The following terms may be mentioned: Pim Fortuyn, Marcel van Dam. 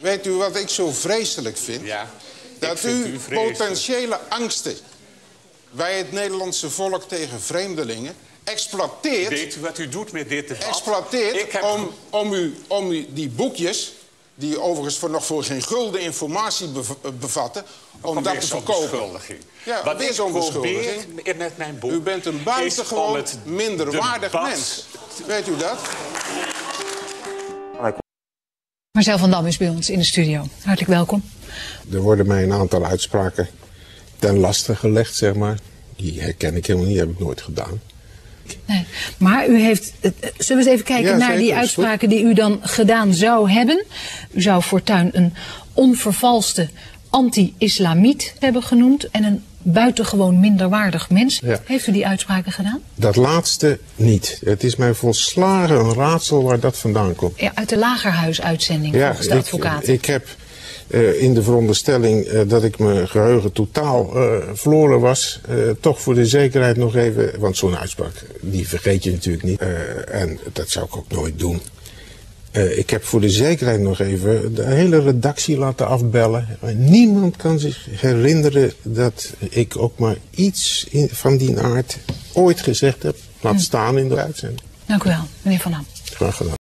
Weet u wat ik zo vreselijk vind? Ja, dat u potentiële angsten bij het Nederlandse volk tegen vreemdelingen exploiteert. Weet u wat u doet met dit debat? Exploiteert om die boekjes, die overigens nog voor geen gulden informatie bevatten, om dat te verkopen. Ja, wat ik probeer met mijn boek... U bent een buitengewoon minderwaardig mens. Weet u dat? Marcel van Dam is bij ons in de studio. Hartelijk welkom. Er worden mij een aantal uitspraken ten laste gelegd, zeg maar. Die herken ik helemaal niet, heb ik nooit gedaan. Nee, maar u heeft... Zullen we eens even kijken naar die uitspraken die u dan gedaan zou hebben? U zou Fortuyn een onvervalste anti-islamiet hebben genoemd en een buitengewoon minderwaardig mens. Ja. Heeft u die uitspraken gedaan? Dat laatste niet. Het is mij volslagen raadsel waar dat vandaan komt. Ja, uit de Lagerhuis-uitzending volgens de advocaat. Ik heb in de veronderstelling dat ik mijn geheugen totaal verloren was, toch voor de zekerheid nog even, want zo'n uitspraak, die vergeet je natuurlijk niet. En dat zou ik ook nooit doen. Ik heb voor de zekerheid nog even de hele redactie laten afbellen. Niemand kan zich herinneren dat ik ook maar iets van die aard ooit gezegd heb. Laat staan in de uitzending. Dank u wel, meneer Van Dam. Graag gedaan.